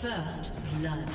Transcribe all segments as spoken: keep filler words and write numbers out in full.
First blood.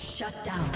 Shut down.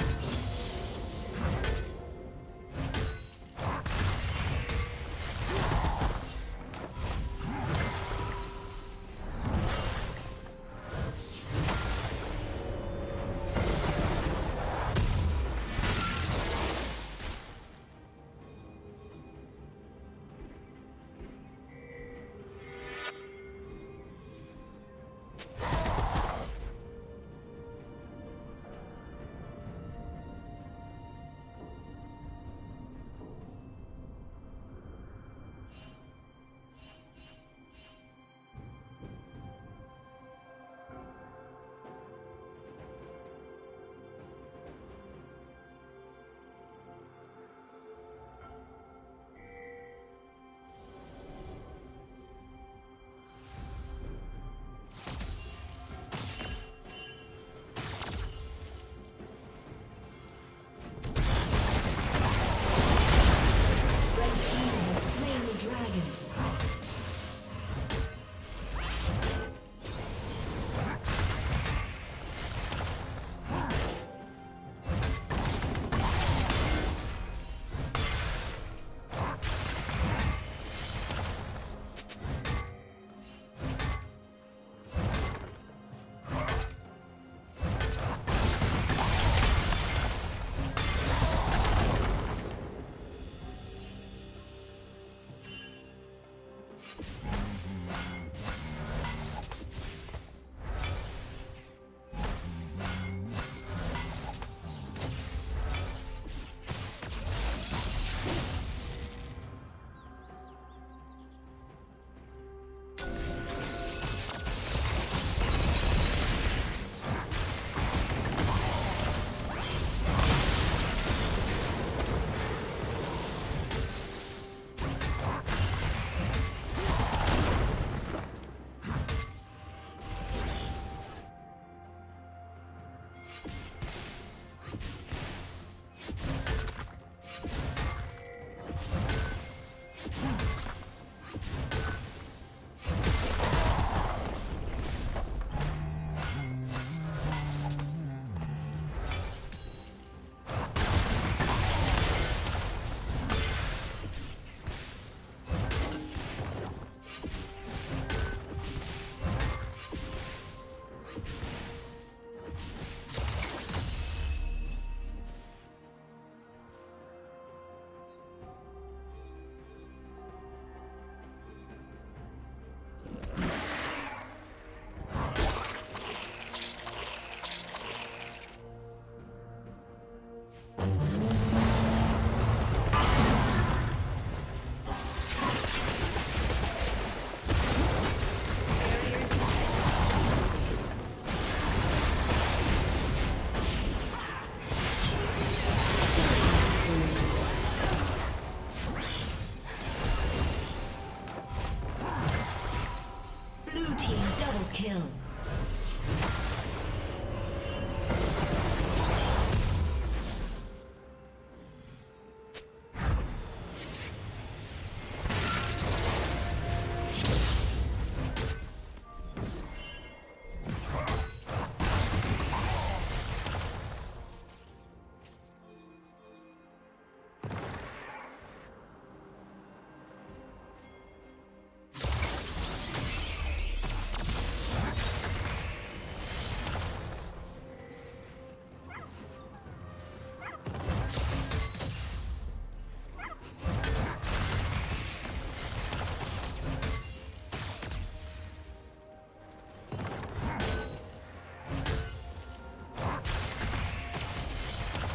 Double kill.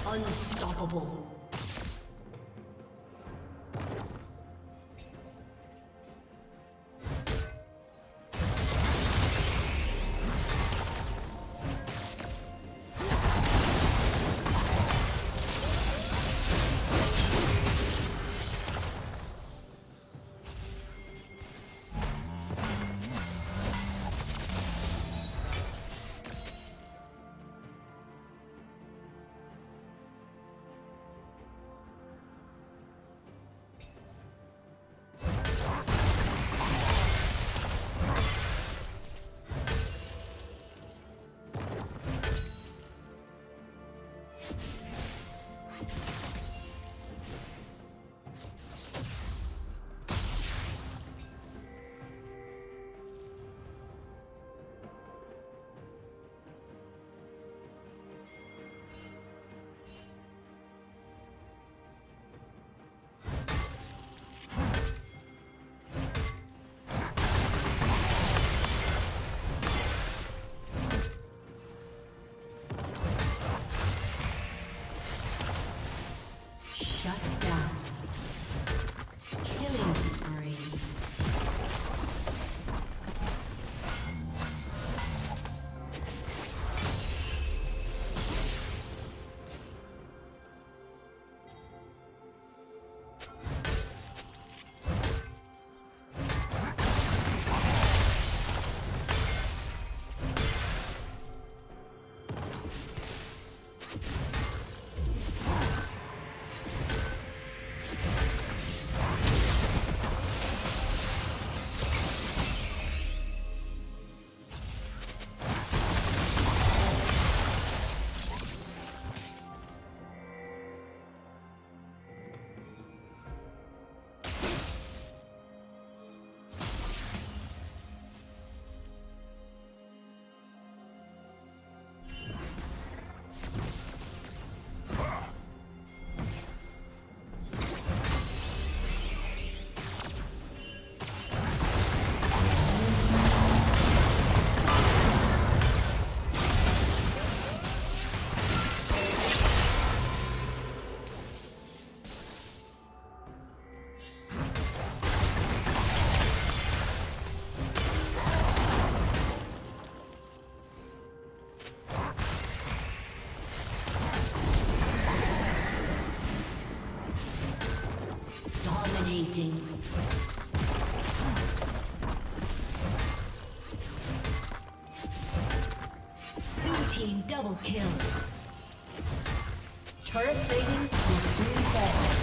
Unstoppable. Blue team double kill. Turret plating will soon fall.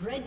Red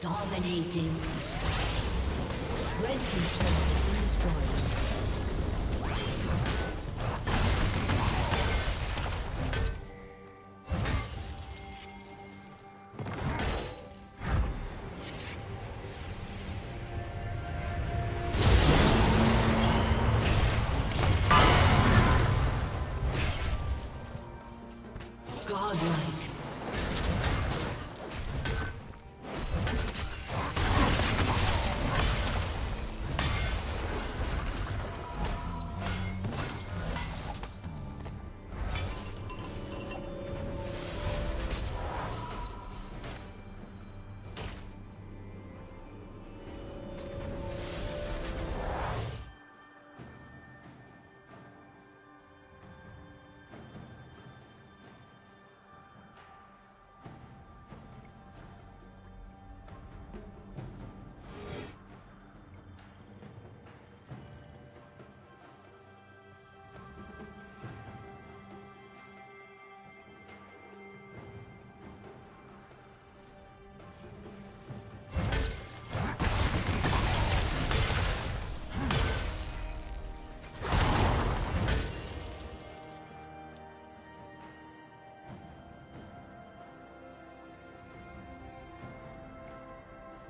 Dominating. Red team's turret has been destroyed.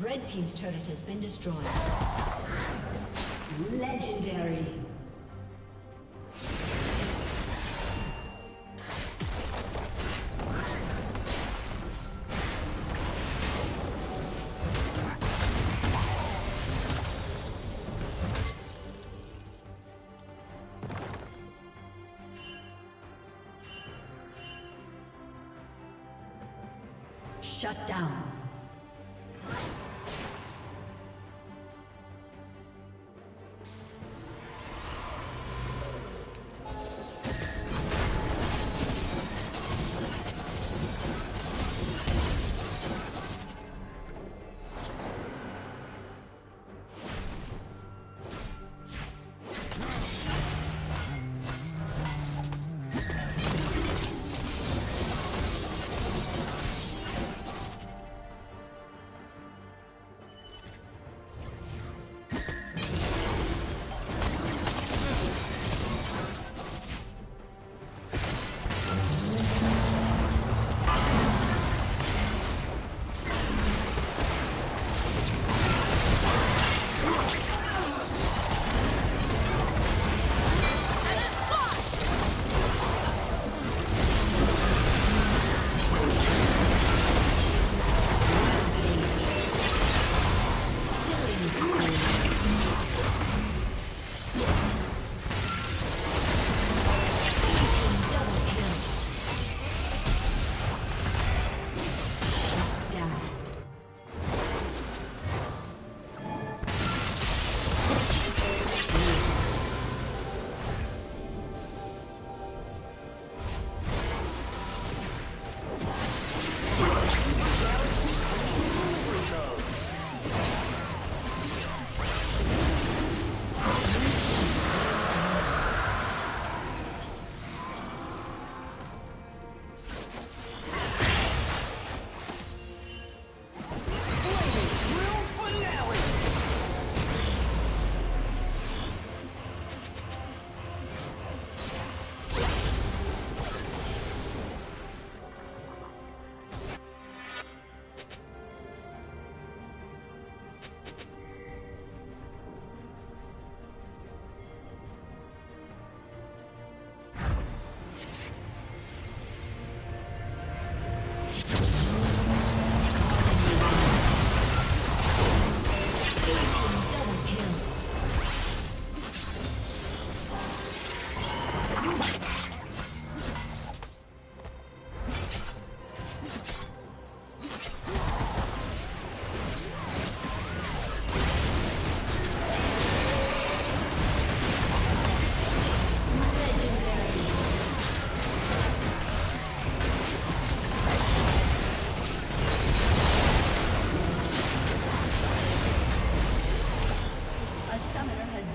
Red team's turret has been destroyed. Legendary. Shut down.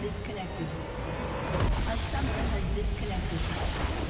disconnected. A summoner has disconnected.